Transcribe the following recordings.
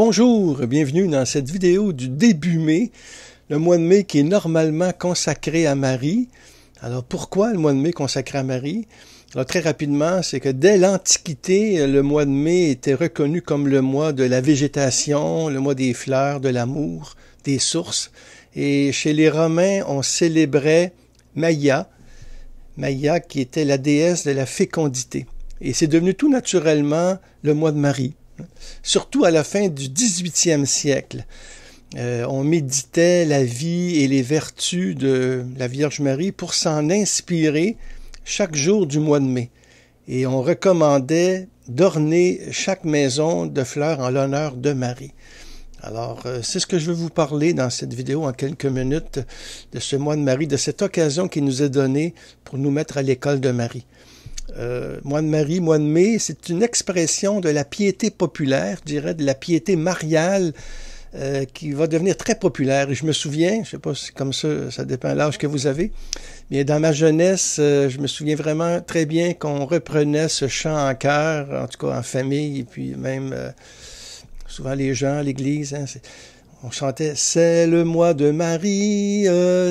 Bonjour, bienvenue dans cette vidéo du début mai, le mois de mai qui est normalement consacré à Marie. Alors pourquoi le mois de mai consacré à Marie? Alors très rapidement, c'est que dès l'Antiquité, le mois de mai était reconnu comme le mois de la végétation, le mois des fleurs, de l'amour, des sources. Et chez les Romains, on célébrait Maia, Maia qui était la déesse de la fécondité. Et c'est devenu tout naturellement le mois de Marie. Surtout à la fin du 18e siècle, on méditait la vie et les vertus de la Vierge Marie pour s'en inspirer chaque jour du mois de mai. Et on recommandait d'orner chaque maison de fleurs en l'honneur de Marie. Alors, c'est ce que je vais vous parler dans cette vidéo en quelques minutes de ce mois de Marie, de cette occasion qui nous est donnée pour nous mettre à l'école de Marie. Mois de Marie, mois de mai, c'est une expression de la piété populaire, je dirais, de la piété mariale qui va devenir très populaire. Et je me souviens, je ne sais pas si comme ça, ça dépend de l'âge que vous avez, mais dans ma jeunesse, je me souviens vraiment très bien qu'on reprenait ce chant en chœur, en tout cas en famille, et puis même souvent les gens à l'église, hein, on chantait « C'est le mois de Marie,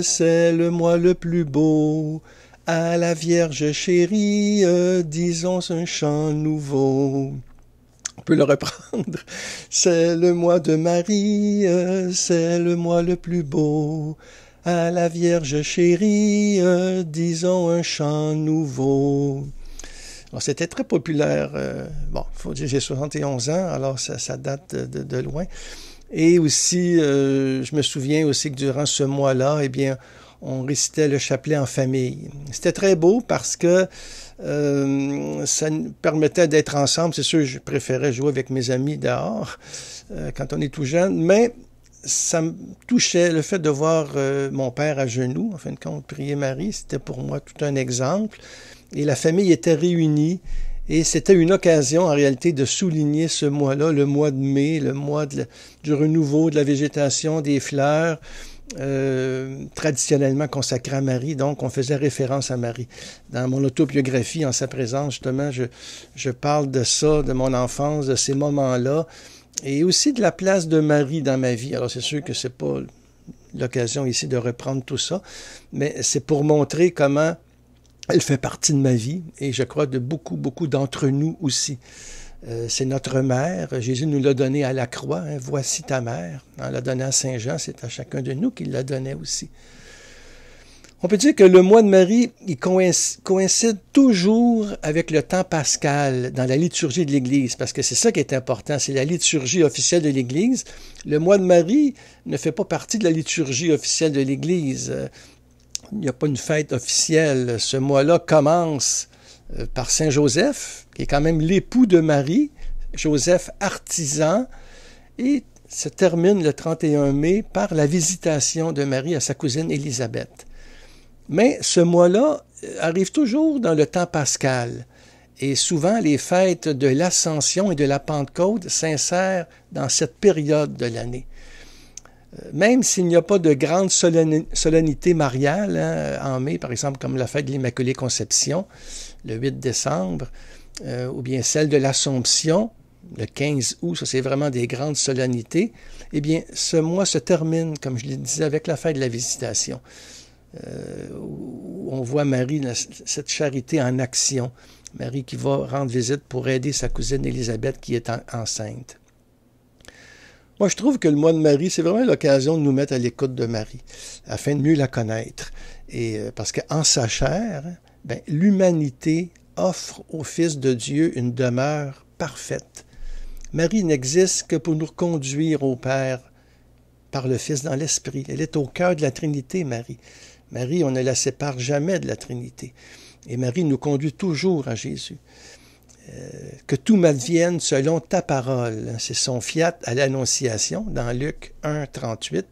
c'est le mois le plus beau ». À la Vierge chérie, disons un chant nouveau. On peut le reprendre. C'est le mois de Marie, c'est le mois le plus beau. À la Vierge chérie, disons un chant nouveau. Alors, c'était très populaire. Bon, faut dire, j'ai 71 ans, alors ça date de loin. Et aussi, je me souviens aussi que durant ce mois-là, eh bien, on récitait le chapelet en famille. C'était très beau parce que ça nous permettait d'être ensemble. C'est sûr, je préférais jouer avec mes amis dehors quand on est tout jeune, mais ça me touchait. Le fait de voir mon père à genoux, en fin de compte, prier Marie, c'était pour moi tout un exemple. Et la famille était réunie. Et c'était une occasion, en réalité, de souligner ce mois-là, le mois de mai, le mois du renouveau, de la végétation, des fleurs, traditionnellement consacré à Marie, donc on faisait référence à Marie. Dans mon autobiographie, en sa présence, justement, je parle de ça, de mon enfance, de ces moments-là, et aussi de la place de Marie dans ma vie. Alors c'est sûr que c'est pas l'occasion ici de reprendre tout ça, mais c'est pour montrer comment elle fait partie de ma vie, et je crois de beaucoup d'entre nous aussi. C'est notre mère. Jésus nous l'a donnée à la croix. Hein. Voici ta mère. On l'a donnée à Saint Jean. C'est à chacun de nous qu'il la donnait aussi. On peut dire que le mois de Marie, il coïncide toujours avec le temps pascal dans la liturgie de l'Église, parce que c'est ça qui est important, c'est la liturgie officielle de l'Église. Le mois de Marie ne fait pas partie de la liturgie officielle de l'Église. Il n'y a pas une fête officielle. Ce mois-là commence par Saint Joseph, qui est quand même l'époux de Marie, Joseph artisan, et se termine le 31 mai par la visitation de Marie à sa cousine Élisabeth. Mais ce mois-là arrive toujours dans le temps pascal, et souvent les fêtes de l'Ascension et de la Pentecôte s'insèrent dans cette période de l'année. Même s'il n'y a pas de grande solennité mariale hein, en mai, par exemple comme la fête de l'Immaculée Conception, le 8 décembre, ou bien celle de l'Assomption, le 15 août, ça c'est vraiment des grandes solennités, eh bien ce mois se termine, comme je le disais, avec la fête de la Visitation, où on voit Marie, cette charité en action, Marie qui va rendre visite pour aider sa cousine Élisabeth qui est enceinte. Moi, je trouve que le mois de Marie, c'est vraiment l'occasion de nous mettre à l'écoute de Marie, afin de mieux la connaître. Et parce qu'en sa chair, ben, l'humanité offre au Fils de Dieu une demeure parfaite. Marie n'existe que pour nous conduire au Père par le Fils dans l'Esprit. Elle est au cœur de la Trinité, Marie. Marie, on ne la sépare jamais de la Trinité. Et Marie nous conduit toujours à Jésus. Que tout m'advienne selon ta parole. C'est son fiat à l'Annonciation dans Luc 1, 38.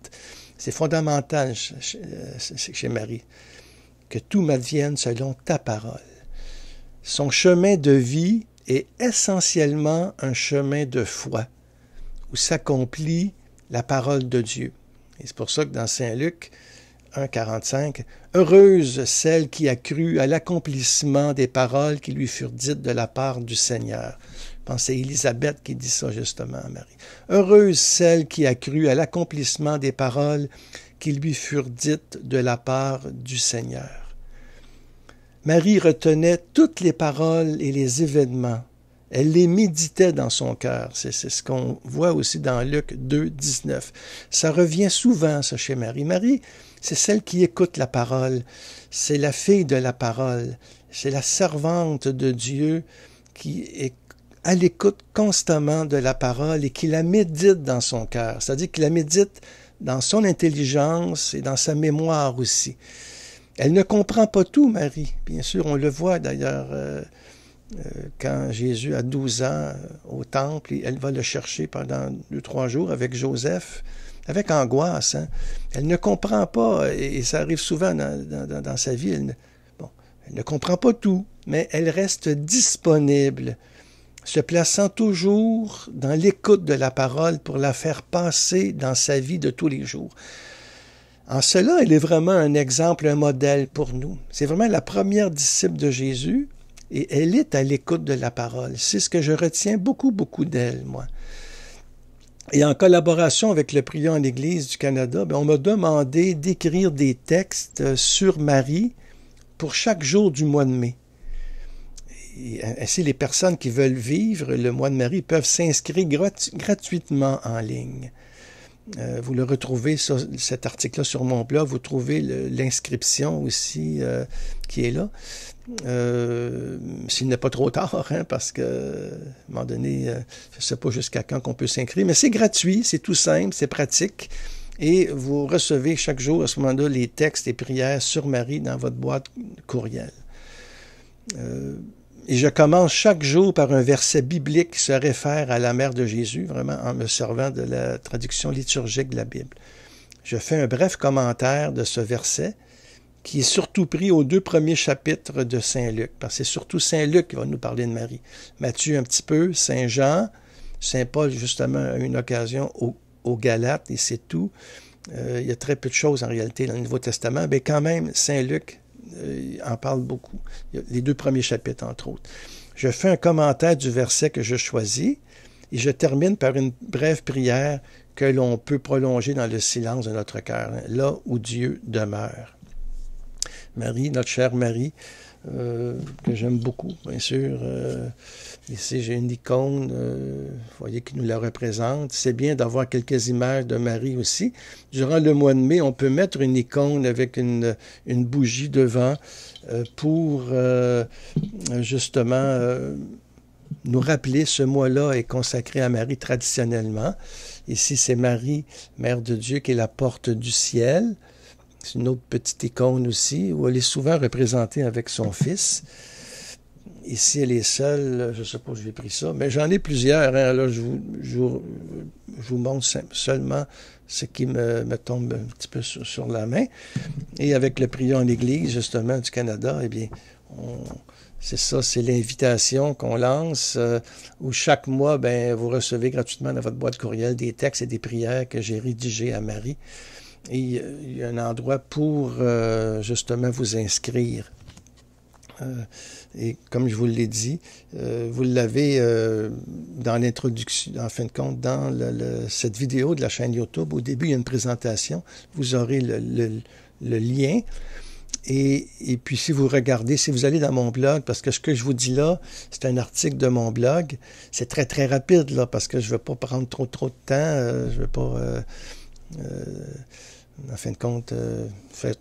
C'est fondamental chez Marie. Que tout m'advienne selon ta parole. Son chemin de vie est essentiellement un chemin de foi où s'accomplit la parole de Dieu. Et c'est pour ça que dans Saint Luc 1, 45, heureuse celle qui a cru à l'accomplissement des paroles qui lui furent dites de la part du Seigneur. pense à Élisabeth qui dit ça justement à Marie. « Heureuse celle qui a cru à l'accomplissement des paroles qui lui furent dites de la part du Seigneur. » Marie retenait toutes les paroles et les événements. Elle les méditait dans son cœur. C'est ce qu'on voit aussi dans Luc 2, 19. Ça revient souvent, ça, chez Marie. Marie, c'est celle qui écoute la parole. C'est la fille de la parole. C'est la servante de Dieu qui est à l'écoute constamment de la parole et qui la médite dans son cœur. C'est-à-dire qu'il la médite dans son intelligence et dans sa mémoire aussi. Elle ne comprend pas tout, Marie. Bien sûr, on le voit d'ailleurs... quand Jésus a 12 ans au temple, elle va le chercher pendant 2-3 jours avec Joseph, avec angoisse. Hein? Elle ne comprend pas, et ça arrive souvent dans sa vie, elle ne comprend pas tout, mais elle reste disponible, se plaçant toujours dans l'écoute de la parole pour la faire passer dans sa vie de tous les jours. En cela, elle est vraiment un exemple, un modèle pour nous. C'est vraiment la première disciple de Jésus, et elle est à l'écoute de la parole. C'est ce que je retiens beaucoup d'elle, moi. Et en collaboration avec le Prions en Église du Canada, on m'a demandé d'écrire des textes sur Marie pour chaque jour du mois de mai. Et ainsi, les personnes qui veulent vivre le mois de Marie peuvent s'inscrire gratuitement en ligne. Vous le retrouvez, cet article-là, sur mon blog. Vous trouvez l'inscription aussi qui est là. S'il n'est pas trop tard, hein, parce que, à un moment donné, je ne sais pas jusqu'à quand qu'on peut s'inscrire. Mais c'est gratuit, c'est tout simple, c'est pratique. Et vous recevez chaque jour, à ce moment-là, les textes et prières sur Marie dans votre boîte courriel. Et je commence chaque jour par un verset biblique qui se réfère à la mère de Jésus, vraiment en me servant de la traduction liturgique de la Bible. Je fais un bref commentaire de ce verset qui est surtout pris aux 2 premiers chapitres de Saint Luc, parce que c'est surtout Saint Luc qui va nous parler de Marie. Matthieu un petit peu, Saint Jean, Saint Paul justement a eu une occasion aux Galates et c'est tout. Il y a très peu de choses en réalité dans le Nouveau Testament, mais quand même Saint Luc en parle beaucoup, les 2 premiers chapitres entre autres. Je fais un commentaire du verset que je choisis et je termine par une brève prière que l'on peut prolonger dans le silence de notre cœur, là où Dieu demeure. Marie, notre chère Marie, que j'aime beaucoup, bien sûr. Ici, j'ai une icône, vous voyez, qui nous la représente. C'est bien d'avoir quelques images de Marie aussi. Durant le mois de mai, on peut mettre une icône avec une bougie devant pour, justement, nous rappeler ce mois-là est consacré à Marie traditionnellement. Ici, c'est Marie, Mère de Dieu, qui est la porte du ciel. C'est une autre petite icône aussi, où elle est souvent représentée avec son fils. Ici, elle est seule. Je ne sais pas où j'ai pris ça, mais j'en ai plusieurs. Hein. Là, je vous montre seulement ce qui me tombe un petit peu sur la main. Et avec le Prions en Église, justement, du Canada, eh bien, c'est ça, c'est l'invitation qu'on lance, où chaque mois, vous recevez gratuitement dans votre boîte courriel des textes et des prières que j'ai rédigés à Marie. Et il y a un endroit pour justement vous inscrire. Et comme je vous l'ai dit, vous l'avez dans l'introduction, en fin de compte, dans cette vidéo de la chaîne YouTube. Au début, il y a une présentation. Vous aurez le lien. Et puis, si vous regardez, si vous allez dans mon blog, parce que ce que je vous dis là, c'est un article de mon blog. C'est très, très rapide, là, parce que je ne veux pas prendre trop de temps. Je ne veux pas... en fin de compte, faire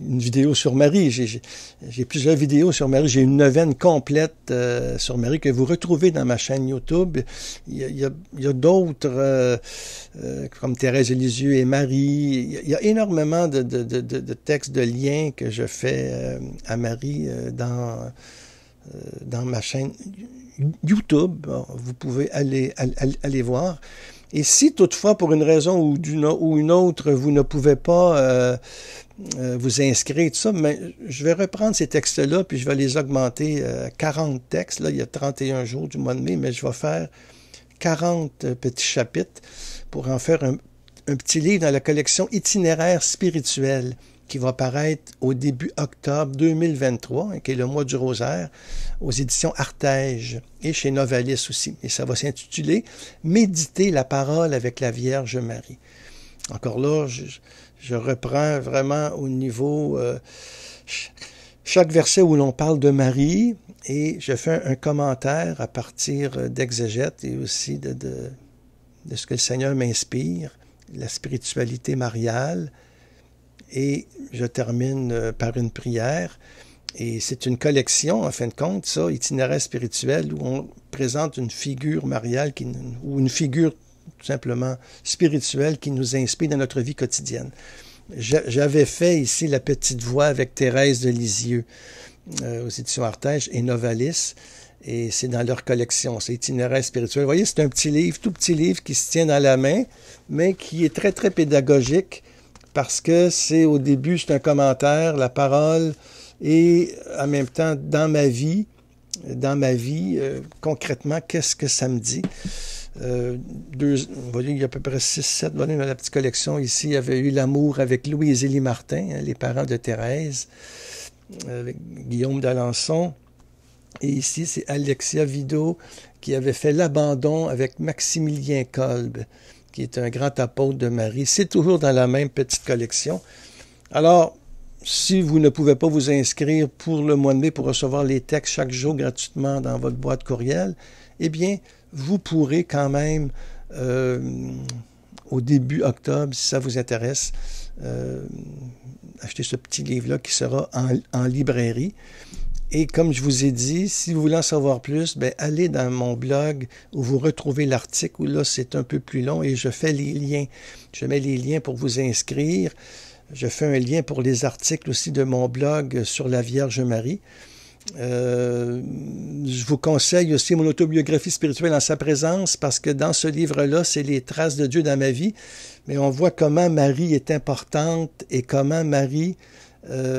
une vidéo sur Marie. J'ai plusieurs vidéos sur Marie. J'ai une neuvaine complète sur Marie que vous retrouvez dans ma chaîne YouTube. Il y a d'autres, comme Thérèse de Lisieux et Marie. Il y a énormément de textes, de liens que je fais à Marie dans ma chaîne YouTube. Vous pouvez aller voir. Et si toutefois, pour une raison ou une autre, vous ne pouvez pas vous inscrire, tout ça, mais je vais reprendre ces textes-là, puis je vais les augmenter 40 textes. Là, il y a 31 jours du mois de mai, mais je vais faire 40 petits chapitres pour en faire un petit livre dans la collection Itinéraire spirituel. qui va paraître au début octobre 2023, hein, qui est le mois du rosaire, aux éditions Artège et chez Novalis aussi. Et ça va s'intituler « Méditer la parole avec la Vierge Marie ». Encore là, je reprends vraiment au niveau... chaque verset où l'on parle de Marie, et je fais un commentaire à partir d'exégète et aussi de ce que le Seigneur m'inspire, la spiritualité mariale, et je termine par une prière. Et c'est une collection, en fin de compte, ça, itinéraire spirituel, où on présente une figure mariale ou une figure tout simplement spirituelle qui nous inspire dans notre vie quotidienne. J'avais fait ici la petite voix avec Thérèse de Lisieux aux éditions Artège et Novalis, et c'est dans leur collection, c'est Itinéraire spirituel. Vous voyez, c'est un petit livre, tout petit livre qui se tient dans la main, mais qui est très, très pédagogique, parce que c'est au début, c'est un commentaire, la parole, et en même temps, dans ma vie, concrètement, qu'est-ce que ça me dit? Vous voyez, il y a à peu près 6-7 volumes dans la petite collection. Ici, il y avait eu l'amour avec Louis-Élie Martin, hein, les parents de Thérèse, avec Guillaume d'Alençon. Et ici, c'est Alexia Vido qui avait fait l'abandon avec Maximilien Kolb, qui est un grand apôtre de Marie. C'est toujours dans la même petite collection. Alors, si vous ne pouvez pas vous inscrire pour le mois de mai pour recevoir les textes chaque jour gratuitement dans votre boîte courriel, eh bien, vous pourrez quand même, au début octobre, si ça vous intéresse, acheter ce petit livre-là qui sera en librairie. Et comme je vous ai dit, si vous voulez en savoir plus, ben, allez dans mon blog où vous retrouvez l'article, où là c'est un peu plus long et je fais les liens. Je mets les liens pour vous inscrire. Je fais un lien pour les articles aussi de mon blog sur la Vierge Marie. Je vous conseille aussi mon autobiographie spirituelle en sa présence, parce que dans ce livre-là, c'est les traces de Dieu dans ma vie, mais on voit comment Marie est importante et comment Marie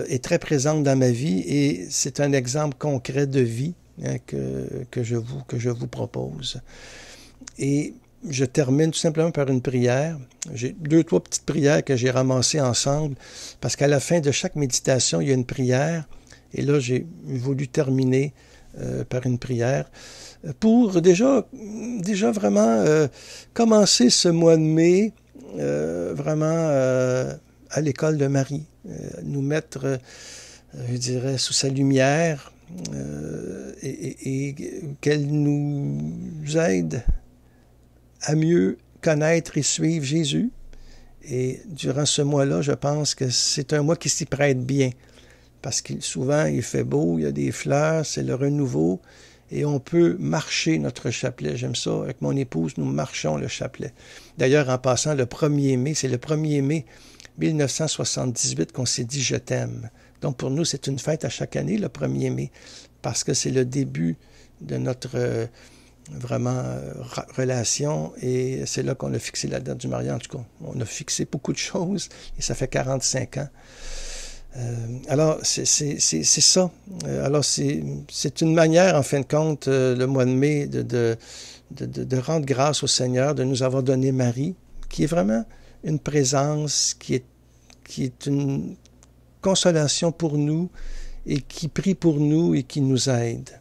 est très présente dans ma vie, et c'est un exemple concret de vie, hein, que je vous propose. Et je termine tout simplement par une prière. J'ai 2-3 petites prières que j'ai ramassées ensemble, parce qu'à la fin de chaque méditation, il y a une prière. Et là, j'ai voulu terminer par une prière pour déjà vraiment commencer ce mois de mai vraiment à l'école de Marie, nous mettre, je dirais, sous sa lumière et qu'elle nous aide à mieux connaître et suivre Jésus. Et durant ce mois-là, je pense que c'est un mois qui s'y prête bien. Parce que souvent, il fait beau, il y a des fleurs, c'est le renouveau, et on peut marcher notre chapelet. J'aime ça, avec mon épouse, nous marchons le chapelet. D'ailleurs, en passant, le 1er mai, c'est le 1er mai 1978 qu'on s'est dit « Je t'aime ». Donc pour nous, c'est une fête à chaque année, le 1er mai, parce que c'est le début de notre vraiment relation, et c'est là qu'on a fixé la date du mariage. En tout cas, on a fixé beaucoup de choses, et ça fait 45 ans. Alors, c'est ça. Alors, c'est une manière, en fin de compte, le mois de mai, de rendre grâce au Seigneur, de nous avoir donné Marie, qui est vraiment une présence, qui est une consolation pour nous, et qui prie pour nous et qui nous aide.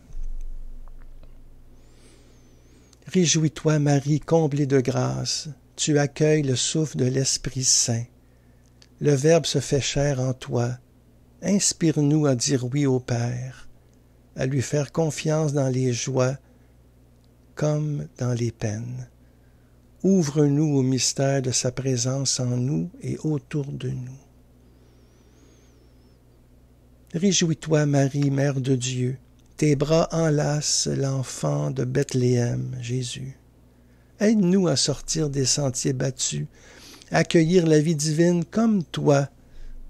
Réjouis-toi, Marie, comblée de grâce, tu accueilles le souffle de l'Esprit Saint. Le Verbe se fait chair en toi. Inspire-nous à dire oui au Père, à lui faire confiance dans les joies comme dans les peines. Ouvre-nous au mystère de sa présence en nous et autour de nous. Réjouis-toi, Marie, Mère de Dieu. Tes bras enlacent l'enfant de Bethléem, Jésus. Aide-nous à sortir des sentiers battus, accueillir la vie divine comme toi,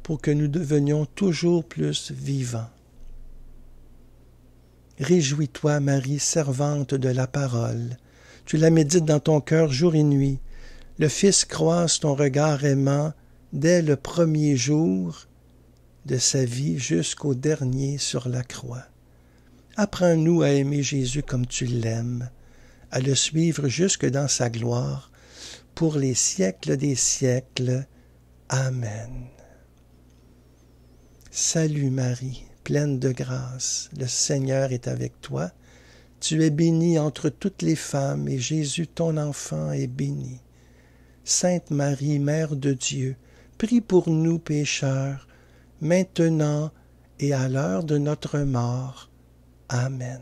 pour que nous devenions toujours plus vivants. Réjouis-toi, Marie, servante de la parole. Tu la médites dans ton cœur jour et nuit. Le Fils croise ton regard aimant dès le premier jour de sa vie jusqu'au dernier sur la croix. Apprends-nous à aimer Jésus comme tu l'aimes, à le suivre jusque dans sa gloire, pour les siècles des siècles. Amen. Salut Marie, pleine de grâce, le Seigneur est avec toi. Tu es bénie entre toutes les femmes, et Jésus, ton enfant, est béni. Sainte Marie, Mère de Dieu, prie pour nous pécheurs, maintenant et à l'heure de notre mort. Amen.